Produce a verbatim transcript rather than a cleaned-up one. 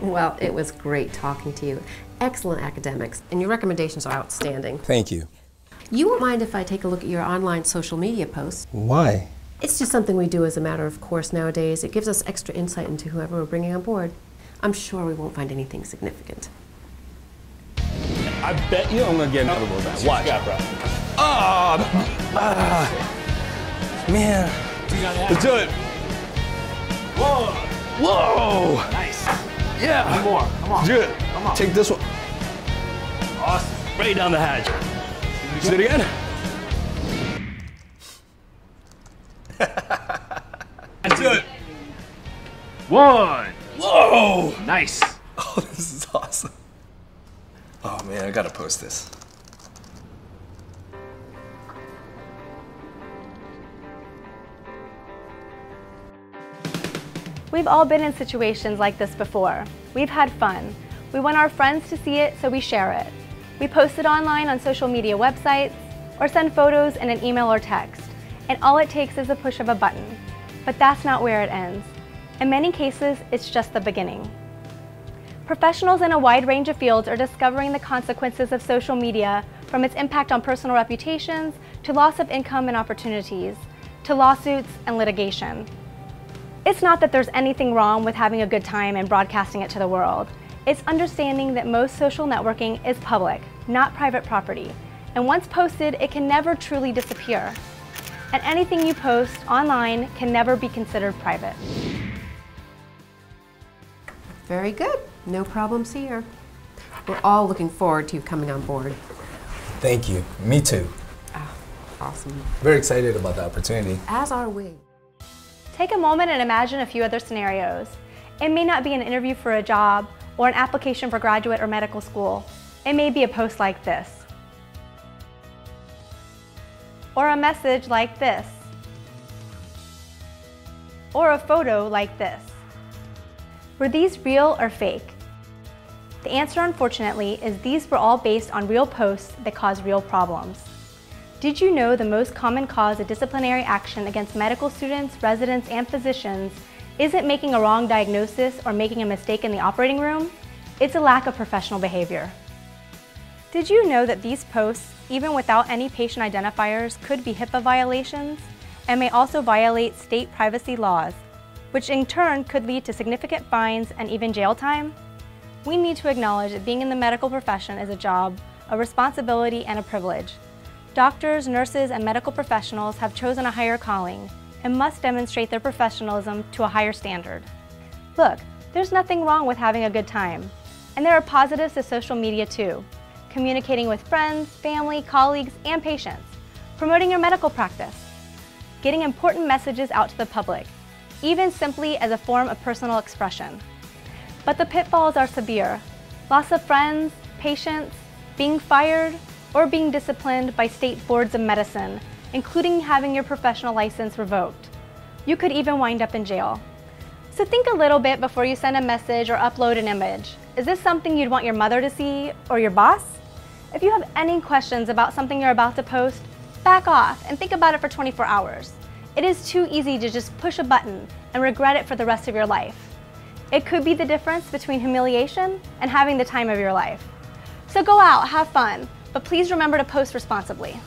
Well, it was great talking to you. Excellent academics, and your recommendations are outstanding. Thank you. You won't mind if I take a look at your online social media posts? Why? It's just something we do as a matter of course nowadays. It gives us extra insight into whoever we're bringing on board. I'm sure we won't find anything significant. I bet you I'm gonna get another one. Watch. Yeah, bro. Oh, uh, man. Let's do it. Whoa. Whoa. Nice. Yeah. One more. Come on. Do it. Come on. Take this one. Awesome. Right down the hatch. Do it again. Let's do it. One. Whoa. Nice. Oh, this is awesome. Oh man, I gotta post this. We've all been in situations like this before. We've had fun. We want our friends to see it, so we share it. We post it online on social media websites, or send photos in an email or text, and all it takes is the push of a button. But that's not where it ends. In many cases, it's just the beginning. Professionals in a wide range of fields are discovering the consequences of social media, from its impact on personal reputations, to loss of income and opportunities, to lawsuits and litigation. It's not that there's anything wrong with having a good time and broadcasting it to the world. It's understanding that most social networking is public, not private property. And once posted, it can never truly disappear. And anything you post online can never be considered private. Very good. No problems here. We're all looking forward to you coming on board. Thank you. Me too. Oh, awesome. Very excited about the opportunity. As are we. Take a moment and imagine a few other scenarios. It may not be an interview for a job or an application for graduate or medical school. It may be a post like this. Or a message like this. Or a photo like this. Were these real or fake? The answer, unfortunately, is these were all based on real posts that cause real problems. Did you know the most common cause of disciplinary action against medical students, residents, and physicians isn't making a wrong diagnosis or making a mistake in the operating room? It's a lack of professional behavior. Did you know that these posts, even without any patient identifiers, could be HIPAA violations and may also violate state privacy laws, which in turn could lead to significant fines and even jail time? We need to acknowledge that being in the medical profession is a job, a responsibility, and a privilege. Doctors, nurses, and medical professionals have chosen a higher calling and must demonstrate their professionalism to a higher standard. Look, there's nothing wrong with having a good time. And there are positives to social media too. Communicating with friends, family, colleagues, and patients. Promoting your medical practice. Getting important messages out to the public, even simply as a form of personal expression. But the pitfalls are severe. Loss of friends, patients, being fired, or being disciplined by state boards of medicine, including having your professional license revoked. You could even wind up in jail. So think a little bit before you send a message or upload an image. Is this something you'd want your mother to see, or your boss? If you have any questions about something you're about to post, back off and think about it for twenty-four hours. It is too easy to just push a button and regret it for the rest of your life. It could be the difference between humiliation and having the time of your life. So go out, have fun, but please remember to post responsibly.